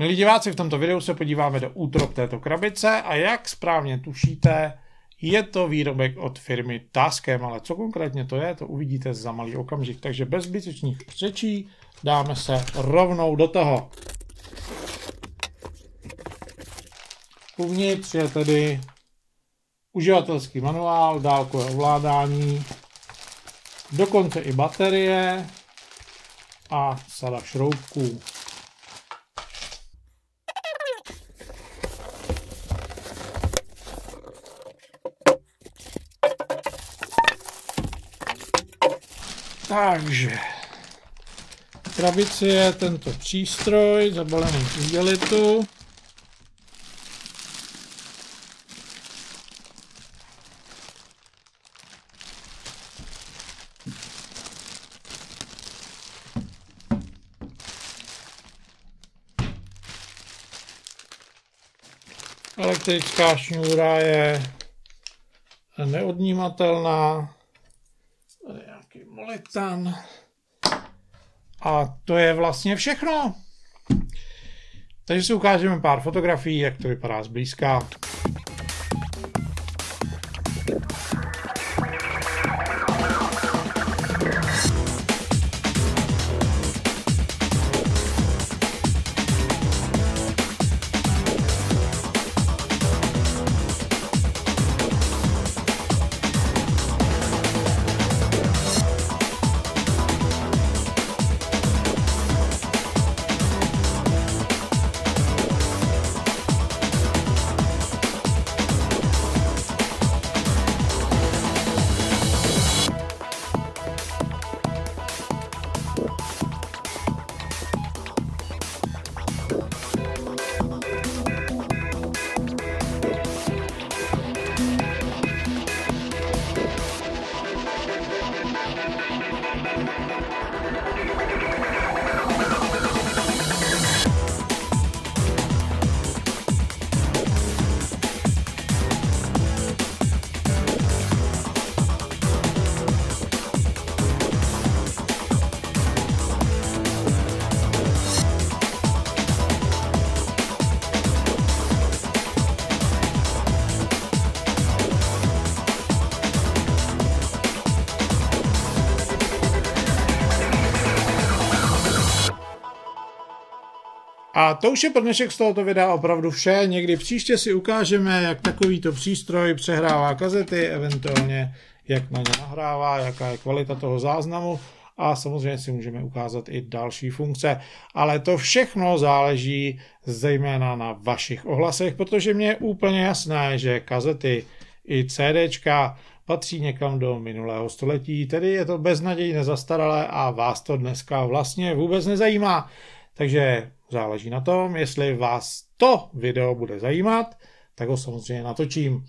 Milí diváci, v tomto videu se podíváme do útrob této krabice a jak správně tušíte, je to výrobek od firmy Tascam, ale co konkrétně to je, to uvidíte za malý okamžik. Takže bez zbytečných řečí dáme se rovnou do toho. Uvnitř je tedy uživatelský manuál, dálkové ovládání, dokonce i baterie a sada šroubků. Takže v krabici je tento přístroj zabalený v igelitu. Elektrická šňůra je neodnímatelná. Tady nějaký molektan. A to je vlastně všechno. Takže si ukážeme pár fotografií, jak to vypadá zblízka. A to už je pro dnešek z tohoto videa opravdu vše. Někdy příště si ukážeme, jak takovýto přístroj přehrává kazety, eventuálně jak na ně nahrává, jaká je kvalita toho záznamu a samozřejmě si můžeme ukázat i další funkce. Ale to všechno záleží zejména na vašich ohlasech, protože mně je úplně jasné, že kazety i CDčka patří někam do minulého století, tedy je to beznadějně zastaralé a vás to dneska vlastně vůbec nezajímá. Takže záleží na tom, jestli vás to video bude zajímat, tak ho samozřejmě natočím.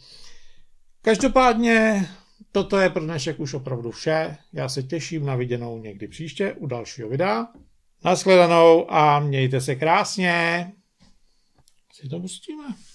Každopádně toto je pro dnešek už opravdu vše. Já se těším na viděnou někdy příště u dalšího videa. Nashledanou a mějte se krásně. Si to pustíme.